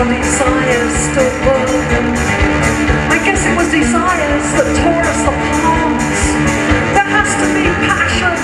our desires still burn. I guess it was desires that tore us apart. There has to be passion.